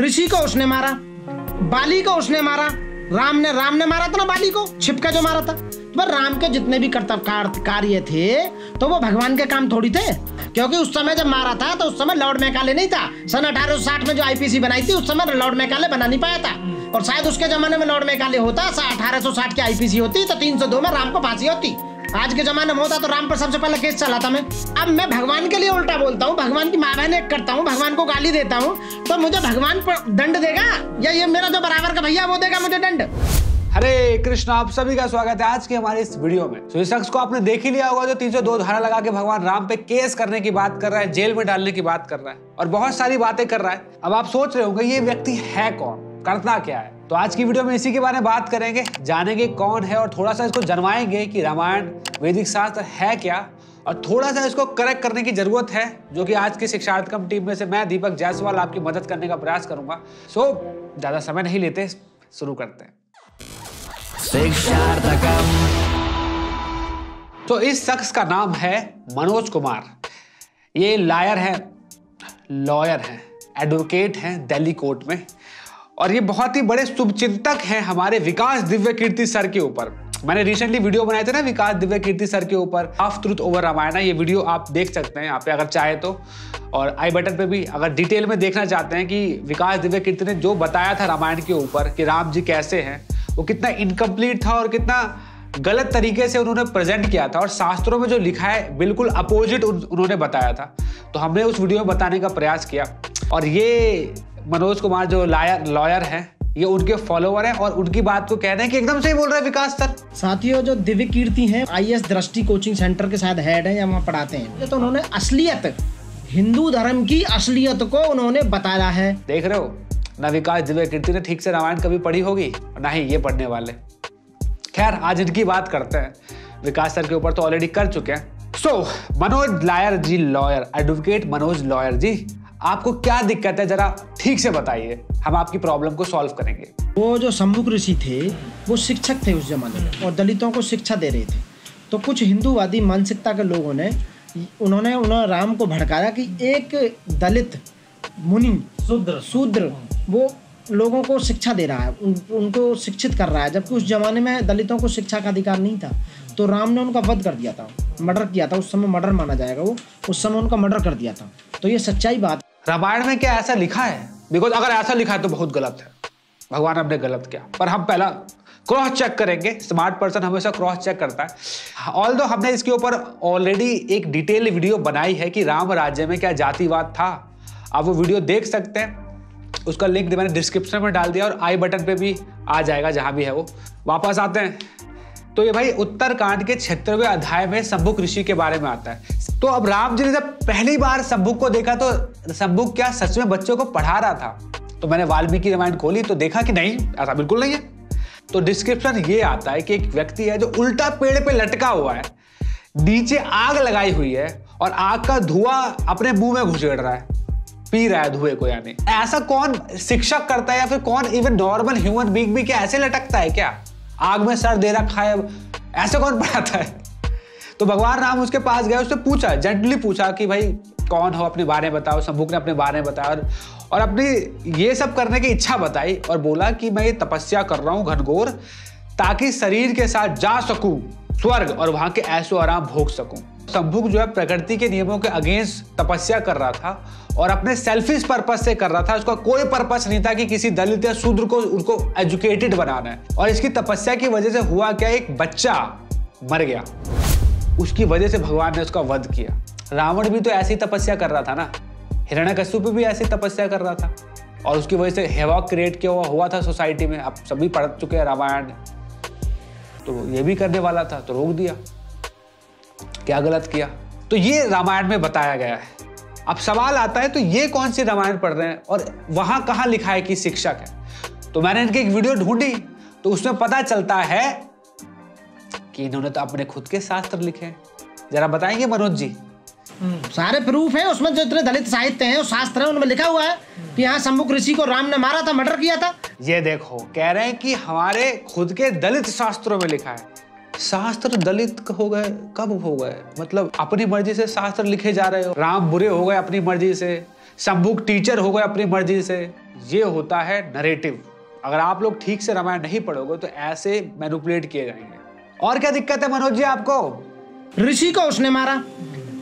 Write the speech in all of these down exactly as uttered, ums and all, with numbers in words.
ऋषि को उसने मारा, बाली को उसने मारा, राम ने राम ने मारा था ना बाली को, छिपका जो मारा था। तो राम के जितने भी कर्तव्य कार्य थे तो वो भगवान के काम थोड़ी थे, क्योंकि उस समय जब मारा था तो उस समय लॉर्ड मेकाले नहीं था। सन अठारह सौ साठ में जो आईपीसी बनाई थी उस समय लॉर्ड मेकाले बना नहीं पाया था, और शायद उसके जमाने में लॉर्ड मेकाले होता, अठारह सौ साठ की आईपीसी होती तो तीन सौ दो में राम को फांसी होती। आज के जमाने में होता तो राम पर सबसे पहले केस चलाता मैं। अब मैं भगवान के लिए उल्टा बोलता हूँ, भगवान की माँ बहन एक करता हूँ, भगवान को गाली देता हूँ, तो मुझे भगवान पर दंड देगा या ये मेरा जो बराबर का भैया वो देगा मुझे दंड? हरे कृष्णा, आप सभी का स्वागत है आज के हमारे इस वीडियो में। तो इस शख्स को आपने देख ही लिया होगा जो तीन सौ दो धारा लगा के भगवान राम पे केस करने की बात कर रहा है, जेल में डालने की बात कर रहा है और बहुत सारी बातें कर रहा है। अब आप सोच रहे होंगे ये व्यक्ति है कौन, करता क्या है? तो आज की वीडियो में इसी के बारे में बात करेंगे, जानेंगे कौन है और थोड़ा सा इसको जनवाएंगे कि रामायण वैदिक शास्त्र है क्या, और थोड़ा सा इसको करेक्ट करने की जरूरत है, जो कि आज की शिक्षार्थकम टीम में से मैं दीपक जायसवाल आपकी मदद करने का प्रयास करूंगा। सो ज्यादा समय नहीं लेते, शुरू करते हैं। तो इस शख्स का नाम है मनोज कुमार। ये लायर है, लॉयर है, एडवोकेट हैं दिल्ली कोर्ट में, और ये बहुत ही बड़े शुभचिंतक हैं हमारे विकास दिव्यकीर्ति सर के ऊपर। मैंने रिसेंटली वीडियो बनाए थे ना विकास दिव्यकीर्ति सर के ऊपर, हाफ ट्रूथ ओवर रामायण, ये वीडियो आप देख सकते हैं यहाँ पे अगर चाहे तो, और आई बटन पे भी अगर डिटेल में देखना चाहते हैं कि विकास दिव्यकीर्ति ने जो बताया था रामायण के ऊपर कि राम जी कैसे हैं, वो कितना इनकम्प्लीट था और कितना गलत तरीके से उन्होंने प्रेजेंट किया था, और शास्त्रों में जो लिखा है बिल्कुल अपोजिट उन्होंने बताया था। तो हमने उस वीडियो में बताने का प्रयास किया, और ये मनोज कुमार जो लायर लॉयर हैं ये उनके फॉलोवर हैं और उनकी बात को कह रहे हैं कि एकदम सही बोल रहे हैं विकास सर। साथियों, जो दिव्यकीर्ति हैं आईएएस दृष्टि कोचिंग सेंटर के शायद हेड हैं या वहाँ पढ़ाते हैं, तो उन्होंने असलियत, हिंदू धर्म की असलियत को उन्होंने बताया है। देख रहे हो ना, विकास दिव्यकीर्ति ने ठीक से रामायण कभी पढ़ी होगी और ना ही ये पढ़ने वाले। खैर, आज इनकी बात करते हैं, विकास सर के ऊपर तो ऑलरेडी कर चुके हैं। So so, Manoj liar ji lawyer, advocate Manoj lawyer ji, आपको क्या दिक्कत है जरा ठीक से बताइए, हम आपकी प्रॉब्लम को सॉल्व करेंगे। वो जो शम्भूक ऋषि थे वो शिक्षक थे उस जमाने में और दलितों को शिक्षा दे रहे थे। तो कुछ हिंदूवादी मानसिकता के लोगों ने उन्होंने उन्होंने राम को भड़काया कि एक दलित मुनि शूद्र शूद्र वो लोगों को शिक्षा दे रहा है, उन, उनको शिक्षित कर रहा है, जबकि उस जमाने में दलितों को शिक्षा का अधिकार नहीं था। तो राम ने उनका वध कर दिया था, मर्डर किया था, उस समय मर्डर माना जाएगा, वो उस समय उनका मर्डर कर दिया था। तो ये सच्चाई बात। रामायण में क्या ऐसा लिखा है? बिकॉज अगर ऐसा लिखा है तो बहुत गलत है, भगवान आपने गलत किया। पर हम पहला क्रॉस चेक करेंगे, स्मार्ट पर्सन हमेशा क्रॉस चेक करता है। ऑल्दो हमने इसके ऊपर ऑलरेडी एक डिटेल वीडियो बनाई है कि राम राज्य में क्या जातिवाद था, आप वो वीडियो देख सकते हैं, उसका लिंक मैंने डिस्क्रिप्शन में डाल दिया और आई बटन पे भी आ जाएगा जहां भी है वो। वापस आते हैं तो ये भाई उत्तरकांड के सत्रहवें अध्याय में शम्भूक ऋषि के बारे में आता है। तो अब राम जी ने जब पहली बार शम्भूक को देखा तो शम्भूक क्या सच में बच्चों को पढ़ा रहा था? तो मैंने वाल्मीकि रामायण खोली तो देखा कि नहीं, ऐसा बिल्कुल नहीं है। तो डिस्क्रिप्शन ये आता है कि एक व्यक्ति है जो उल्टा पेड़ पे लटका हुआ है, नीचे आग लगाई हुई है और आग का धुआं अपने मुंह में घुसेड़ रहा है, पी रहा है धुएं को। यानी ऐसा कौन शिक्षक करता है, या फिर कौन इवन नॉर्मल ह्यूमन बीइंग भी क्या ऐसे लटकता है? क्या आग में सर दे रखा है, ऐसे कौन पढ़ाता है? तो भगवान राम उसके पास गए, उससे पूछा, जेंटली पूछा कि भाई कौन हो, अपने बारे में बताओ। शम्भूक ने अपने बारे में बताया और, और अपनी ये सब करने की इच्छा बताई और बोला कि मैं ये तपस्या कर रहा हूँ घनघोर, ताकि शरीर के साथ जा सकूँ स्वर्ग और वहाँ के ऐशो आराम भोग सकूँ। शम्भूक जो है प्रकृति के नियमों के अगेंस्ट तपस्या कर रहा था और अपने सेल्फिश पर्पस से कर रहा था, उसका कोई पर्पस नहीं था कि किसी दलित या शूद्र को उनको एजुकेटेड बनाना है। और इसकी तपस्या की वजह से हुआ क्या, एक बच्चा मर गया, उसकी वजह से भगवान ने उसका वध किया। रावण भी तो ऐसी तपस्या कर रहा था ना, हिरण्यकश्यप भी ऐसी तपस्या कर रहा था और उसकी वजह से हेवॉक क्रिएट किया हुआ हुआ था सोसाइटी में। आप सभी पढ़ चुके हैं रामायण, तो ये भी करने वाला था तो रोक दिया, क्या गलत किया? तो ये रामायण में बताया गया है। अब सवाल आता है तो ये कौन सी रामायण पढ़ रहे हैं और वहां कहाँ लिखा है कि शिक्षक है? तो मैंने इनकी एक वीडियो ढूंढी तो उसमें पता चलता है कि इन्होंने तो अपने खुद के शास्त्र लिखे हैं। जरा बताएंगे मनोज जी? सारे प्रूफ है उसमें, जो इतने दलित साहित्य हैं, शास्त्र है, उनमें लिखा हुआ है कि यहाँ शम्भूक ऋषि को राम ने मारा था, मर्डर किया था। ये देखो, कह रहे हैं कि हमारे खुद के दलित शास्त्रों में लिखा है। शास्त्र दलित हो गए कब हो गए? मतलब अपनी मर्जी से शास्त्र लिखे जा रहे हो। राम बुरे हो गए अपनी मर्जी से, शम्भूक टीचर हो गए अपनी मर्जी से, ये होता है नरेटिव। अगर आप लोग ठीक से रामायण नहीं पढ़ोगे तो ऐसे मैनिपुलेट किए जाएंगे। और क्या दिक्कत है मनोज जी आपको? ऋषि को उसने मारा,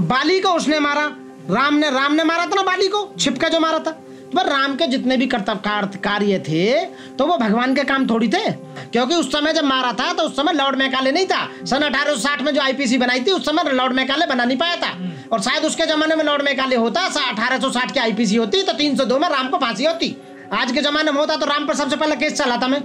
बाली को उसने मारा, राम ने राम ने मारा था ना बाली को, छिपका जो मारा था। पर राम के जितने भी कर्तव्य कार्य थे तो वो भगवान के काम थोड़ी थे, क्योंकि उस समय जब मारा था तो उस समय लॉर्ड मेकाले नहीं था। सन अठारह सौ साठ में जो आईपीसी बनाई थी उस समय लॉर्ड मेकाले बना नहीं पाया था, और शायद उसके जमाने में लॉर्ड मेकाले होता, अठारह सौ साठ की आईपीसी होती तो तीन सौ दो में राम को फांसी होती। आज के जमाने में होता तो राम पर सबसे पहले केस चलाता मैं।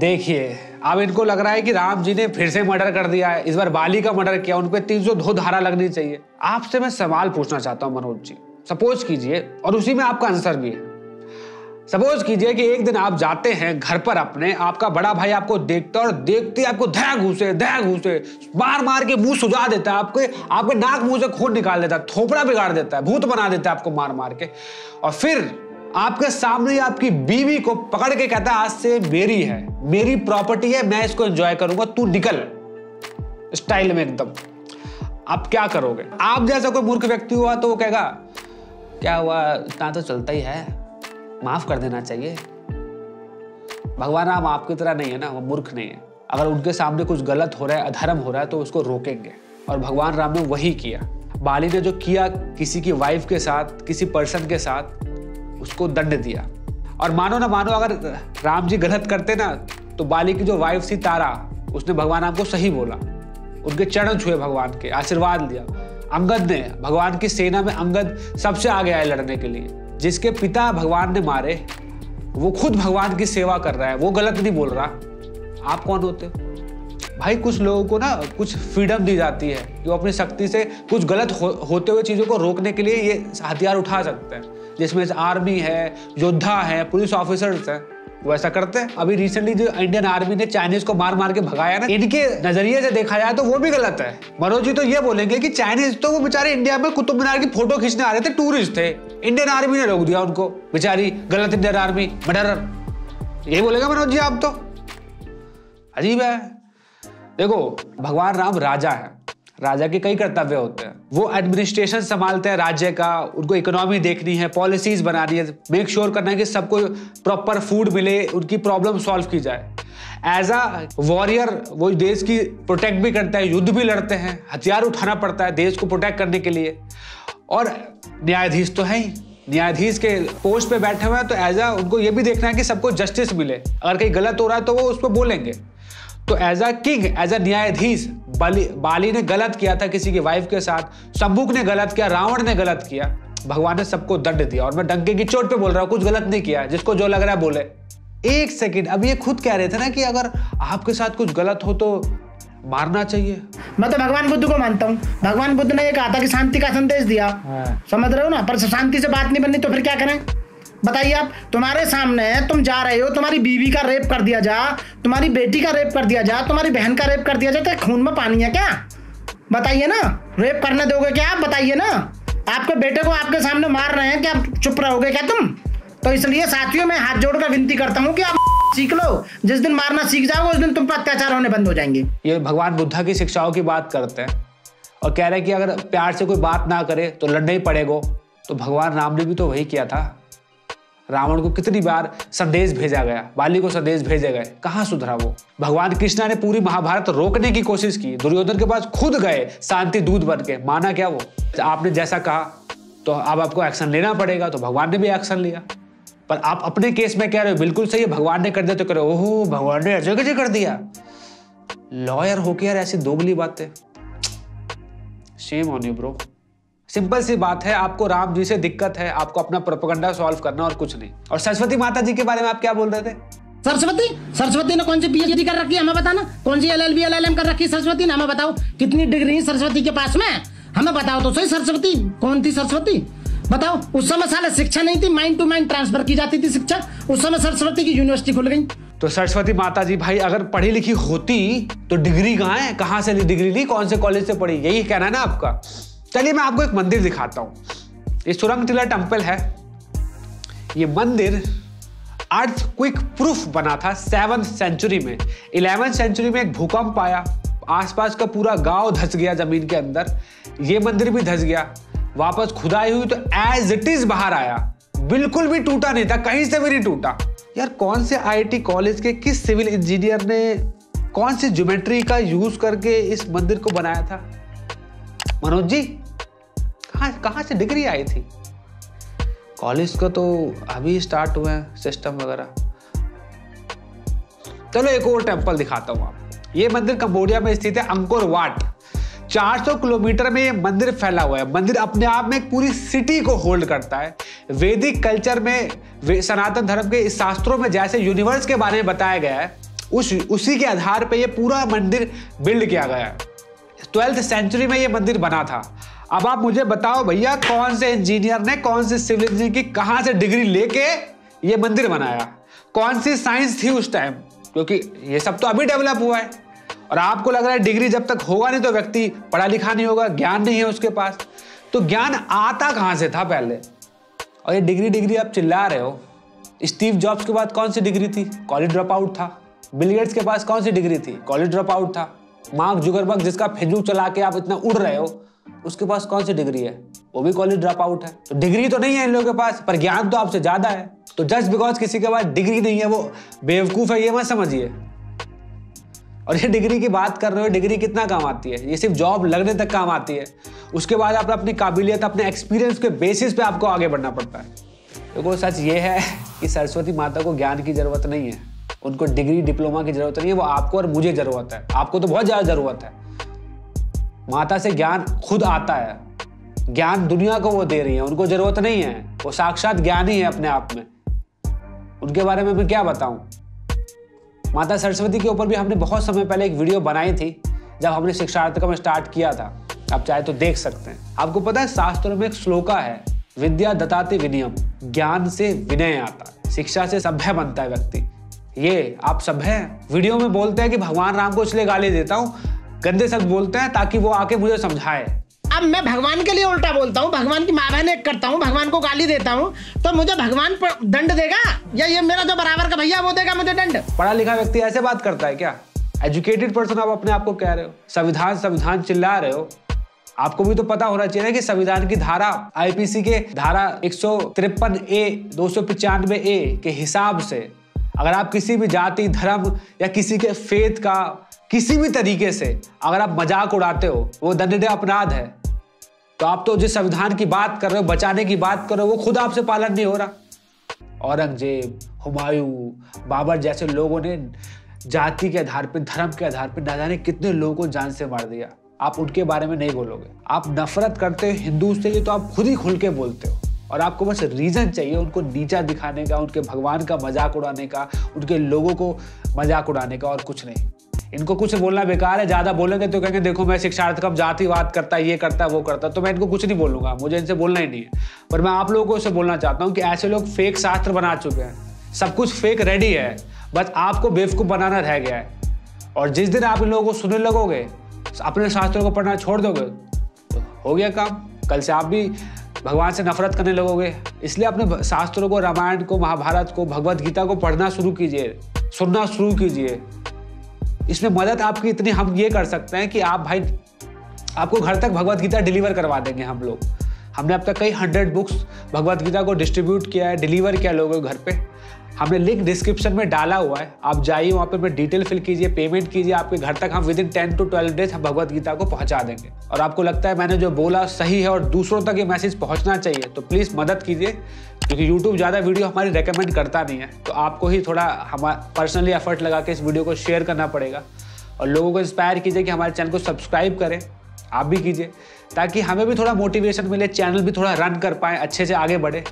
देखिए अब इनको लग रहा है कि राम जी ने फिर से मर्डर कर दिया है, इस बार बाली का मर्डर किया, उन पे तीन सौ दो धारा लगनी चाहिए। आपसे मैं सवाल पूछना चाहता हूँ मनोज जी, सपोज कीजिए और उसी में आपका आंसर भी है। सपोज कीजिए कि एक दिन आप जाते हैं घर पर अपने, आपका बड़ा भाई आपको देखता और देखते आपको दया घुसे दया घुसे मार मार के मुंह सुजा देता है, आपके आपके नाक मुंह से खून निकाल देता है, थोपड़ा बिगाड़ देता है, भूत बना देता है आपको मार मार के, और फिर आपके सामने आपकी बीवी को पकड़ के कहता है आज से मेरी है, मेरी प्रॉपर्टी है, मैं इसको एंजॉय करूंगा, तू निकल, स्टाइल में एकदम। आप क्या करोगे? आप जैसा कोई मूर्ख व्यक्ति हुआ तो वो कहेगा क्या हुआ, इतना तो चलता ही है, माफ कर देना चाहिए, भगवान राम आपकी तरह नहीं है ना, वो मूर्ख नहीं है। अगर उनके सामने कुछ गलत हो रहा है, अधर्म हो रहा है, तो उसको रोकेंगे, और भगवान राम ने वही किया। बाली ने जो किया किसी की वाइफ के साथ, किसी पर्सन के साथ, उसको दंड दिया। और मानो ना मानो अगर राम जी गलत करते ना तो बाली की जो वाइफ थी तारा, उसने भगवान राम को सही बोला, उनके चरण छुए भगवान के, आशीर्वाद लिया। अंगद ने, भगवान की सेना में अंगद सबसे आगे आए लड़ने के लिए, जिसके पिता भगवान ने मारे, वो खुद भगवान की सेवा कर रहा है, वो गलत नहीं बोल रहा, आप कौन होते हो? भाई कुछ लोगों को ना कुछ फ्रीडम दी जाती है कि वो अपनी शक्ति से कुछ गलत हो, होते हुए चीज़ों को रोकने के लिए ये हथियार उठा सकते हैं, जिसमें आर्मी है, योद्धा है, पुलिस ऑफिसर्स हैं, वो ऐसा करते हैं। अभी रिसेंटली जो इंडियन आर्मी ने चाइनीज को मार मार के भगाया ना, इनके नजरिए से देखा जाए तो वो भी गलत है। मनोज जी तो ये बोलेंगे कि चाइनीज तो वो बेचारे इंडिया में कुतुब मीनार की फोटो खींचने आ रहे थे, टूरिस्ट थे, इंडियन आर्मी ने रोक दिया उनको, बेचारी गलत इंडियन आर्मी, मर्डरर, यही बोलेगा मनोज जी आप तो? अजीब है। देखो भगवान राम राजा है, राजा के कई कर्तव्य होते हैं, वो एडमिनिस्ट्रेशन संभालते हैं राज्य का, उनको इकोनॉमी देखनी है, पॉलिसीज बनानी है, मेक श्योर करना है कि सबको प्रॉपर फूड मिले, उनकी प्रॉब्लम सॉल्व की जाए। एज अ वॉरियर वो देश की प्रोटेक्ट भी करता है, युद्ध भी लड़ते हैं, हथियार उठाना पड़ता है देश को प्रोटेक्ट करने के लिए। और न्यायाधीश तो है ही, न्यायाधीश के पोस्ट पे बैठे हुए हैं, तो एज अ उनको ये भी देखना है कि सबको जस्टिस मिले, अगर कहीं गलत हो रहा है तो वो उस पर बोलेंगे। तो as a king, as a न्यायाधीश, बाली बाली ने गलत किया था किसी की वाइफ के साथ, शम्भूक ने गलत किया, रावण ने गलत किया, भगवान ने सबको दंड दिया। और मैं डंके की चोट पे बोल रहा हूँ, कुछ गलत नहीं किया, जिसको जो लग रहा है बोले। एक सेकंड, अब ये खुद कह रहे थे ना कि अगर आपके साथ कुछ गलत हो तो मारना चाहिए। मैं तो भगवान बुद्ध को मानता हूँ, भगवान बुद्ध ने ये कहा था कि शांति का संदेश दिया, समझ रहे हो ना, पर शांति से बात नहीं बननी तो फिर क्या करें बताइए आप? तुम्हारे सामने तुम जा रहे हो, तुम्हारी बीवी का रेप कर दिया जा, तुम्हारी बेटी का रेप कर दिया जा, तुम्हारी बहन का रेप कर दिया जा, तो खून में पानी है क्या? बताइए ना, रेप करने दोगे क्या आप? बताइए ना, आपके बेटे को आपके सामने मार रहे हैं, क्या आप चुप रहोगे क्या तुम? तो इसलिए साथियों मैं हाथ जोड़कर विनती करता हूँ कि आप सीख लो, जिस दिन मारना सीख जाओगे उस दिन तुम पर अत्याचार होने बंद हो जाएंगे। ये भगवान बुद्धा की शिक्षाओं की बात करते हैं और कह रहे हैं कि अगर प्यार से कोई बात ना करे तो लड़ना ही पड़ेगा। तो भगवान राम ने भी तो वही किया था, रावण को कितनी बार संदेश भेजा गया, बाली को संदेश भेजे गए, कहाँ सुधरा वो? भगवान कृष्णा ने पूरी महाभारत रोकने की कोशिश की, दुर्योधन के पास खुद गए शांति दूत बन के, माना क्या वो? आपने जैसा कहा तो अब आपको एक्शन लेना पड़ेगा, तो भगवान ने भी एक्शन लिया। पर आप अपने केस में कह रहे हो बिल्कुल सही है, भगवान ने कर दिया तो कह रहे हो ओहो भगवान ने ऐसे कैसे कर दिया। लॉयर होके यार ऐसी दोगली बातें, shame on you bro. Simple सी बात है, आपको राम जी से दिक्कत है, आपको अपना प्रोपेगेंडा सॉल्व करना और कुछ नहीं। और सरस्वती माता जी के बारे में आप क्या बोल रहे थे? सरस्वती सरस्वती ने कौन सी पीएचडी कर रखी है हमें बताना, कौन सी एलएलबी एलएलएम कर रखी है सरस्वती ने, हमें बताओ कितनी डिग्री सरस्वती के पास में, हमें बताओ तो सही। सरस्वती कौन थी सरस्वती बताओ? उस समय साले शिक्षा नहीं थी, माइंड टू माइंड ट्रांसफर की जाती थी शिक्षा, उस समय सरस्वती की यूनिवर्सिटी खुल गई। तो सरस्वती माता जी भाई अगर पढ़ी लिखी होती तो डिग्री कहाँ है, कहाँ से डिग्री ली, कौन से कॉलेज से पढ़ी, यही कहना है ना आपका। चलिए मैं आपको एक मंदिर दिखाता हूं, ये सुरंग टीला टेम्पल है। ये मंदिर अर्थक्वेक प्रूफ बना था सेवंथ सेंचुरी में। इलेवेंथ सेंचुरी में एक भूकंप आया, आसपास का पूरा गांव धंस गया जमीन के अंदर, ये मंदिर भी धंस गया। वापस खुदाई हुई तो एज इट इज बाहर आया, बिल्कुल भी टूटा नहीं था, कहीं से भी नहीं टूटा। यार कौन से आईटी कॉलेज के किस सिविल इंजीनियर ने कौन सी ज्योमेट्री का यूज करके इस मंदिर को बनाया था? मनोज जी कहाँ कहाँ से डिग्री आई थी? कॉलेज का तो अभी स्टार्ट हुआ है सिस्टम वगैरह। चलो एक और टेम्पल दिखाता हूँ आपको। ये मंदिर कंबोडिया में स्थित है, अंकोर वाट। चार सौ किलोमीटर में ये मंदिर फैला हुआ है। मंदिर अपने आप में एक पूरी सिटी को होल्ड करता है। वैदिक कल्चर में सनातन धर्म के शास्त्रों में जैसे यूनिवर्स के बारे में बताया गया है, उस उसी के आधार पर यह पूरा मंदिर बिल्ड किया गया है। ट्वेल्थ सेंचुरी में यह मंदिर बना था। अब आप मुझे बताओ भैया, कौन से इंजीनियर ने कौन से सिविल इंजीनियर की कहाँ से डिग्री लेके ये मंदिर बनाया? कौन सी साइंस थी उस टाइम? क्योंकि ये सब तो अभी डेवलप हुआ है। और आपको लग रहा है डिग्री जब तक होगा नहीं तो व्यक्ति पढ़ा लिखा नहीं होगा, ज्ञान नहीं है उसके पास। तो ज्ञान आता कहाँ से था पहले? और ये डिग्री डिग्री आप चिल्ला रहे हो। स्टीव जॉब्स के बाद कौन सी डिग्री थी? कॉलेज ड्रॉप आउट था। बिल गेट्स के पास कौन सी डिग्री थी? कॉलेज ड्रॉप आउट था। मार्क जुकरबर्ग, जिसका फेसबुक चला के आप इतना उड़ रहे हो, उसके पास कौन सी डिग्री है? वो भी कॉलेज ड्रॉप आउट है। तो डिग्री तो नहीं है इन लोगों के पास, पर ज्ञान तो आपसे ज्यादा है। तो जस्ट बिकॉज किसी के पास डिग्री नहीं है वो बेवकूफ है, ये मत समझिए। और ये डिग्री की बात कर रहे हो, डिग्री कितना काम आती है? ये सिर्फ जॉब लगने तक काम आती है। उसके बाद आप अपनी काबिलियत, अपने एक्सपीरियंस के बेसिस पे आपको आगे बढ़ना पड़ता है। देखो सच ये है कि सरस्वती माता को ज्ञान की जरूरत नहीं है, उनको डिग्री डिप्लोमा की जरूरत नहीं है। वो आपको और मुझे जरूरत है। आपको तो बहुत ज्यादा जरूरत है। माता से ज्ञान खुद आता है। ज्ञान दुनिया को वो दे रही है, उनको जरूरत नहीं है। वो साक्षात ज्ञान ही है अपने आप में। उनके बारे में मैं क्या बताऊं? माता सरस्वती के ऊपर भी हमने बहुत समय पहले एक वीडियो बनाई थी, जब हमने शिक्षार्थकम स्टार्ट किया था। आप चाहे तो देख सकते हैं। आपको पता है शास्त्रों में एक श्लोका है, विद्या दताति विनयम, ज्ञान से विनय आता है, शिक्षा से सभ्य बनता है व्यक्ति। ये आप सभ्य हैं। वीडियो में बोलते हैं कि भगवान राम को इसलिए गाली देता हूँ, गंदे शब्द बोलते हैं, ताकि वो आके मुझे समझाए। अब मैं भगवान के लिए उल्टा बोलता हूँ, भगवान की माँ बहन एक करता हूँ, भगवान को गाली देता हूँ, तो मुझे भगवान दंड देगा या ये मेरा जो बराबर का भैया वो देगा मुझे दंड? पढ़ा लिखा व्यक्ति ऐसे बात करता है क्या? एजुकेटेड पर्सन आप अपने आप को कह रहे हो, संविधान संविधान चिल्ला रहे हो। आपको भी तो पता होना चाहिए कि संविधान की धारा, आईपीसी के धारा एक सौ तिरपन ए दो सौ पचानवे ए के हिसाब से अगर आप किसी भी जाति, धर्म या किसी के फेथ का किसी भी तरीके से अगर आप मजाक उड़ाते हो, वो दंडनीय अपराध है। तो आप तो जिस संविधान की बात कर रहे हो, बचाने की बात कर रहे हो, वो खुद आपसे पालन नहीं हो रहा। औरंगजेब, हुमायूं, बाबर जैसे लोगों ने जाति के आधार पर, धर्म के आधार पर ना जाने कितने लोगों को जान से मार दिया। आप उनके बारे में नहीं बोलोगे। आप नफरत करते हो हिंदू से, ये तो आप खुद ही खुल के बोलते हो। और आपको बस रीजन चाहिए उनको नीचा दिखाने का, उनके भगवान का मजाक उड़ाने का, उनके लोगों को मजाक उड़ाने का, और कुछ नहीं। इनको कुछ बोलना बेकार है। ज्यादा बोलेंगे तो कहेंगे देखो मैं शिक्षार्थकम जातिवाद करता, ये करता, वो करता। तो मैं इनको कुछ नहीं बोलूंगा, मुझे इनसे बोलना ही नहीं है। पर मैं आप लोगों को इससे बोलना चाहता हूँ कि ऐसे लोग फेक शास्त्र बना चुके हैं, सब कुछ फेक रेडी है, बस आपको बेवकूफ़ बनाना रह गया है। और जिस दिन आप इन लोगों को सुनने लगोगे, अपने शास्त्रों को पढ़ना छोड़ दोगे, तो हो गया काम। कल से आप भी भगवान से नफरत करने लगोगे। इसलिए अपने शास्त्रों को, रामायण को, महाभारत को, भगवद गीता को पढ़ना शुरू कीजिए, सुनना शुरू कीजिए। इसमें मदद आपकी इतनी हम ये कर सकते हैं कि आप भाई, आपको घर तक भगवद गीता डिलीवर करवा देंगे हम लोग। हमने अब तक कई हंड्रेड बुक्स भगवद गीता को डिस्ट्रीब्यूट किया है, डिलीवर किया लोगों के घर पे। हमने लिंक डिस्क्रिप्शन में डाला हुआ है, आप जाइए वहाँ पे, मैं डिटेल फिल कीजिए, पेमेंट कीजिए, आपके घर तक हम within ten to twelve days हम भगवद गीता को पहुँचा देंगे। और आपको लगता है मैंने जो बोला सही है और दूसरों तक ये मैसेज पहुँचना चाहिए, तो प्लीज़ मदद कीजिए, क्योंकि यूट्यूब ज़्यादा वीडियो हमारी रेकमेंड करता नहीं है। तो आपको ही थोड़ा हमारा पर्सनली एफर्ट लगा के इस वीडियो को शेयर करना पड़ेगा। और लोगों को इंस्पायर कीजिए कि हमारे चैनल को सब्सक्राइब करें, आप भी कीजिए, ताकि हमें भी थोड़ा मोटिवेशन मिले, चैनल भी थोड़ा रन कर पाए, अच्छे से आगे बढ़े।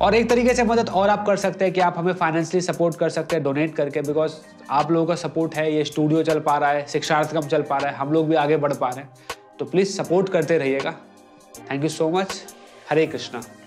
और एक तरीके से मदद और आप कर सकते हैं कि आप हमें फाइनेंशियली सपोर्ट कर सकते हैं डोनेट करके, बिकॉज आप लोगों का सपोर्ट है ये स्टूडियो चल पा रहा है, शिक्षार्थकम चल पा रहा है, हम लोग भी आगे बढ़ पा रहे हैं। तो प्लीज़ सपोर्ट करते रहिएगा। Thank you so much. Hare Krishna.